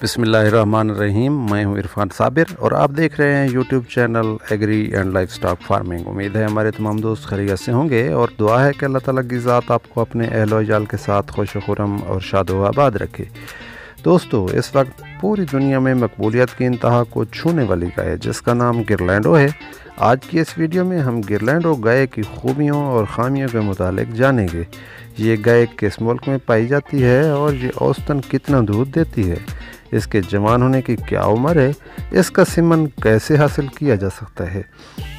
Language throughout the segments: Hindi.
बिस्मिल्लाहिर्रहमानिर्रहीम, मैं हूं इरफान साबिर और आप देख रहे हैं YouTube channel agri and livestock farming. उम्मीद है हमारे तमाम दोस्त खैरियत से होंगे और दुआ है कि अल्लाह ताला की ज़ात आपको अपने अहल व अयाल के साथ खुश व खुरम और शाद व आबाद रखे। दोस्तों, इस वक्त पूरी दुनिया में मकबूलियत की इंतहा को छूने वाली गाय जिसका नाम गिरलैंडो है, आज की इस वीडियो में हम गिरलैंडो गाय की खूबियों और खामियों के मुतालिक जानेंगे। ये गाय किस मुल्क में पाई जाती है और ये औसतन कितना दूध देती है, इसके जवान होने की क्या उम्र है, इसका सिमन कैसे हासिल किया जा सकता है।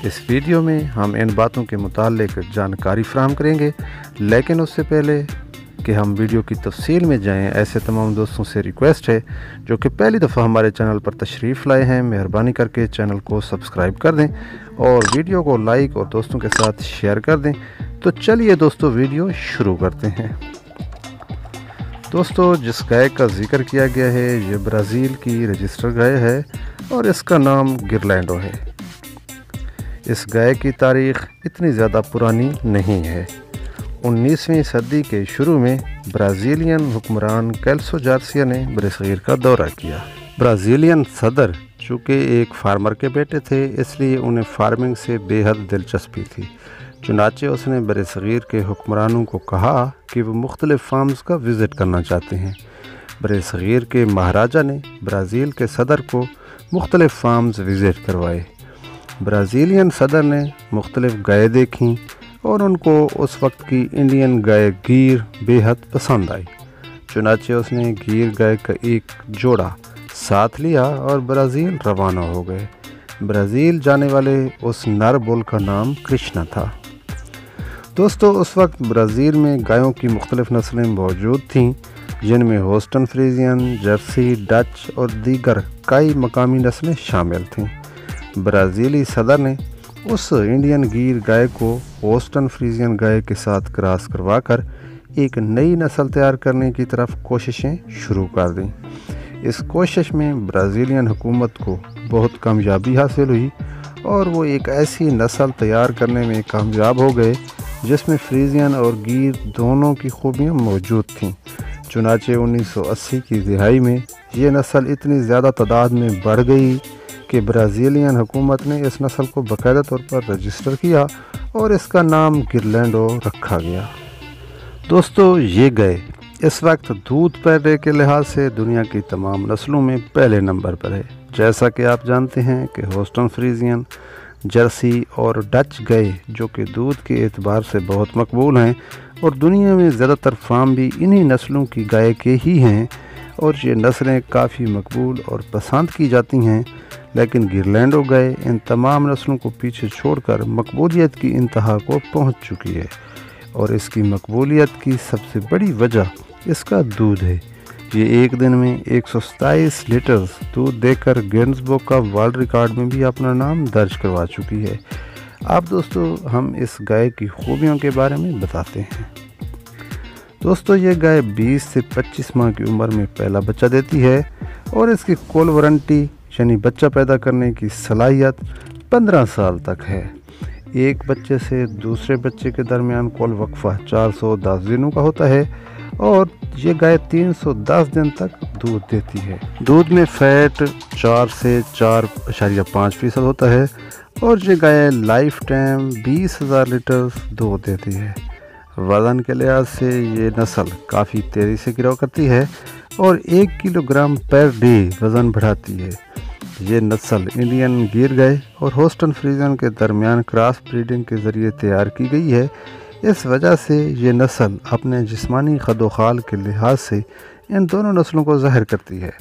इस वीडियो में हम इन बातों के मुतालिक जानकारी फ्राहम करेंगे, लेकिन उससे पहले कि हम वीडियो की तफसील में जाएं, ऐसे तमाम दोस्तों से रिक्वेस्ट है जो कि पहली दफ़ा हमारे चैनल पर तशरीफ़ लाए हैं, मेहरबानी करके चैनल को सब्सक्राइब कर दें और वीडियो को लाइक और दोस्तों के साथ शेयर कर दें। तो चलिए दोस्तों, वीडियो शुरू करते हैं। दोस्तों, जिस गाय का जिक्र किया गया है ये ब्राज़ील की रजिस्टर गाय है और इसका नाम गिरलैंडो है। इस गाय की तारीख़ इतनी ज़्यादा पुरानी नहीं है। 19वीं सदी के शुरू में ब्राज़ीलियन हुक्मरान कैल्सो जार्सिया ने ब्रसगीर का दौरा किया। ब्राज़ीलियन सदर चूँकि एक फार्मर के बेटे थे, इसलिए उन्हें फार्मिंग से बेहद दिलचस्पी थी। चुनाचे उसने ब्रसगीर के हुक्मरानों को कहा कि वो मुख्तलिफ़ फार्म्स का विज़िट करना चाहते हैं। ब्रसगीर के महाराजा ने ब्राज़ील के सदर को मुख्तलिफ़ फार्म्स विज़िट करवाए। ब्राज़ीलियन सदर ने मुख्तलिफ़ गायें देखीं और उनको उस वक्त की इंडियन गाय गीर बेहद पसंद आई। चुनाचे उसने गीर गाय का एक जोड़ा साथ लिया और ब्राज़ील रवाना हो गए। ब्राज़ील जाने वाले उस नर बुल का नाम कृष्णा था। दोस्तों, उस वक्त ब्राज़ील में गायों की मुख्तलिफ़ नस्लें मौजूद थीं, जिनमें होल्स्टन फ्रीजियन, जर्सी, डच और दीगर कई मकामी नस्लें शामिल थीं। ब्राज़ीली सदर ने उस इंडियन गीर गाय को होल्स्टन फ्रीजियन गाय के साथ क्रॉस करवाकर एक नई नस्ल तैयार करने की तरफ कोशिशें शुरू कर दी। इस कोशिश में ब्राज़ीलियन हुकूमत को बहुत कामयाबी हासिल हुई और वो एक ऐसी नस्ल तैयार करने में कामयाब हो गए जिसमें फ्रीजियन और गीर दोनों की खूबियाँ मौजूद थीं। चुनाचे 1980 की दिहाई में ये नस्ल इतनी ज़्यादा तादाद में बढ़ गई कि ब्राज़ीलियन हुकूमत ने इस नस्ल को बाकायदा तौर पर रजिस्टर किया और इसका नाम गिरलैंडो रखा गया। दोस्तों, ये गाय इस वक्त दूध पैदे के लिहाज से दुनिया की तमाम नस्लों में पहले नंबर पर है। जैसा कि आप जानते हैं कि होल्स्टन फ्रीजियन, जर्सी और डच गाय जो कि दूध के एतबार से बहुत मकबूल हैं और दुनिया में ज़्यादातर फार्म भी इन्हीं नस्लों की गाय के ही हैं और ये नस्लें काफ़ी मकबूल और पसंद की जाती हैं, लेकिन गिरलैंडो गाय इन तमाम नस्लों को पीछे छोड़कर मकबूलियत की इंतहा को पहुंच चुकी है और इसकी मकबूलियत की सबसे बड़ी वजह इसका दूध है। ये एक दिन में 127 लीटर दूध देकर Guinness book of world record में भी अपना नाम दर्ज करवा चुकी है। अब दोस्तों, हम इस गाय की खूबियों के बारे में बताते हैं। दोस्तों, ये गाय 20 से 25 माह की उम्र में पहला बच्चा देती है और इसकी कोल वारंटी यानी बच्चा पैदा करने की सलाहियत 15 साल तक है। एक बच्चे से दूसरे बच्चे के दरमियान कोल वक्फा 410 दिनों का होता है और ये गाय 310 दिन तक दूध देती है। दूध में फैट 4 से 4.5% होता है और ये गाय लाइफ टाइम 20,000 लीटर दूध देती है। वज़न के लिहाज से ये नस्ल काफ़ी तेज़ी से ग्रो करती है और 1 किलोग्राम पर डे वज़न बढ़ाती है। ये नस्ल इंडियन गीर गाय और होल्स्टन फ्रीजियन के दरमियान क्रॉस ब्रीडिंग के ज़रिए तैयार की गई है। इस वजह से ये नस्ल अपने जिस्मानी खदोखाल के लिहाज से इन दोनों नस्लों को ज़ाहिर करती है।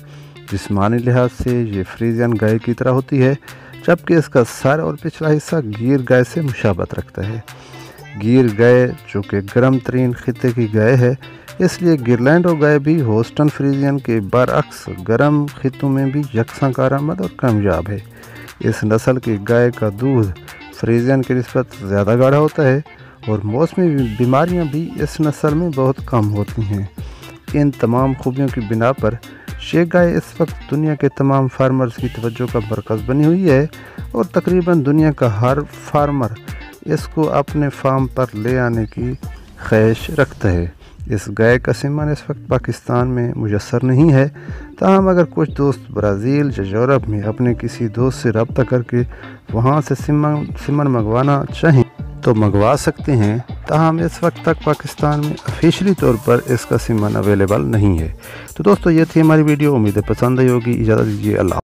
जिस्मानी लिहाज से ये फ्रीजियन गाय की तरह होती है, जबकि इसका सर और पिछला हिस्सा गीर गाय से मुशाबत रखता है। गीर गाय जो कि गर्म तरीन खिते की गाय है, इसलिए गिरलैंडो गाय भी होल्स्टन फ्रीजियन के बरअक्स गर्म खितों में भी यकसां कारामद और कामयाब है। इस नस्ल की गाय का दूध फ्रीजियन की निस्बत ज़्यादा गाढ़ा होता है और मौसमी बीमारियां भी इस नस्ल में बहुत कम होती हैं। इन तमाम खूबियों की बिना पर ये गाय इस वक्त दुनिया के तमाम फार्मर्स की तवज्जो का मरकज़ बनी हुई है और तकरीबन दुनिया का हर फार्मर इसको अपने फार्म पर ले आने की ख्वाहिश रखता है। इस गाय का सिमन इस वक्त पाकिस्तान में मुयसर नहीं है, ताहम अगर कुछ दोस्त ब्राज़ील या यूरोप में अपने किसी दोस्त से रब्ता करके वहाँ से सिमन मंगवाना चाहें तो मंगवा सकते हैं। ताहम इस वक्त तक पाकिस्तान में ऑफिशियली तौर पर इसका सिमन अवेलेबल नहीं है। तो दोस्तों ये थी हमारी वीडियो, उम्मीद है पसंद आई होगी। इजाज़त दीजिए, अल्लाह।